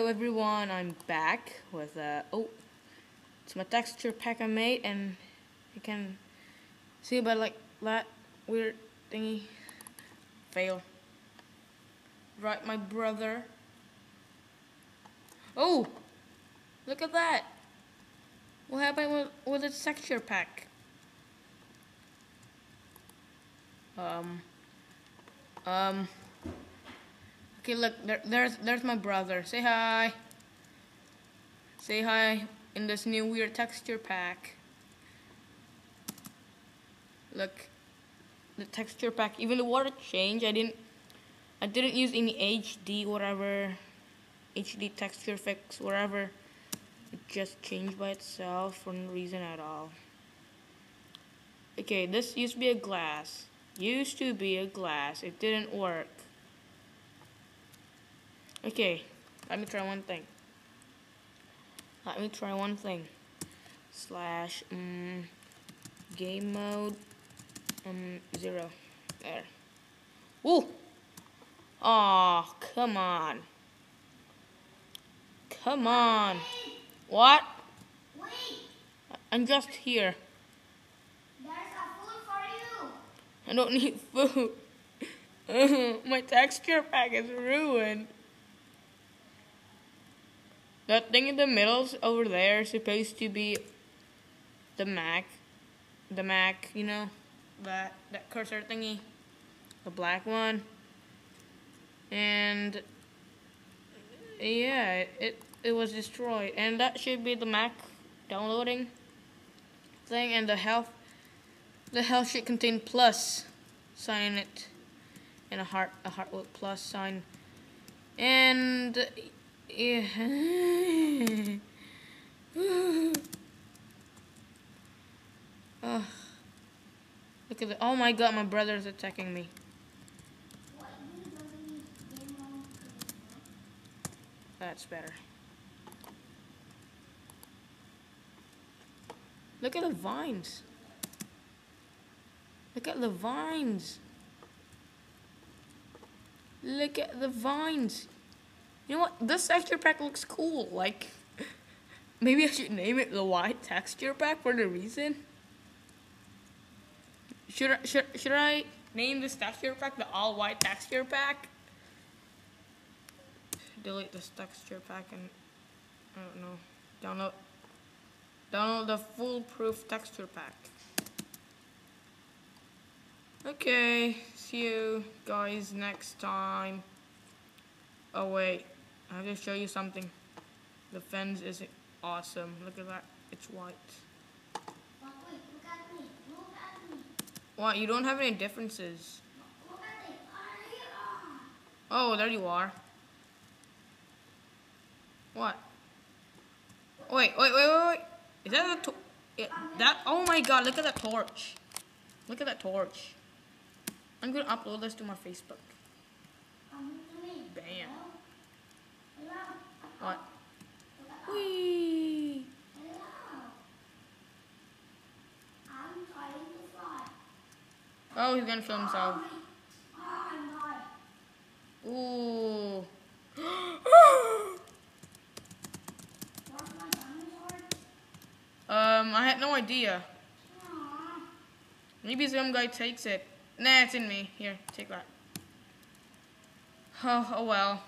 Hello everyone, I'm back with it's my texture pack I made, and you can see about like that weird thingy. Fail. Right, my brother. Oh, look at that. What happened with the texture pack? Okay, look, there's my brother. Say hi. Say hi in this new weird texture pack. Look, the texture pack. Even the water changed. I didn't use any HD whatever, HD texture fix whatever. It just changed by itself for no reason at all. Okay, this used to be a glass. It didn't work. Okay, let me try one thing. Slash game mode 0. There. Woo! Oh, come on. Come on. Wait. What? Wait. I'm just here. There's a food for you. I don't need food. My texture pack is ruined. That thing in the middle over there is supposed to be the Mac. You know? That cursor thingy. The black one. And yeah, it was destroyed. And that should be the Mac downloading thing, and the health should contain plus sign in it. And a heart with plus sign. And yeah. Look at the, oh my god, my brother's attacking me. That's better. Look at the vines. You know what? This texture pack looks cool. Like, maybe I should name it the white texture pack for the reason. Should I name this texture pack the all white texture pack? Delete this texture pack and I don't know. Download the foolproof texture pack. Okay, see you guys next time. Oh wait. I have to show you something. The fence is awesome. Look at that. It's white. Look at me. Wow, you don't have any differences. Look at it. Oh, there you are. What? Wait. Is that the oh my god, look at that torch. I'm gonna upload this to my Facebook. Bam. What? Whee! Oh, he's gonna kill himself. Ooh. I had no idea. Maybe some guy takes it. Nah, it's in me. Here, take that. Oh well.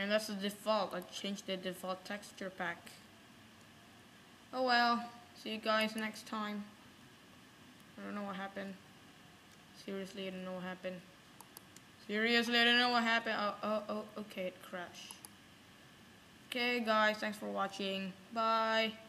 And that's the default. I changed the default texture pack. Oh well. See you guys next time. I don't know what happened. Seriously, I don't know what happened. Okay, it crashed. Okay guys, thanks for watching. Bye.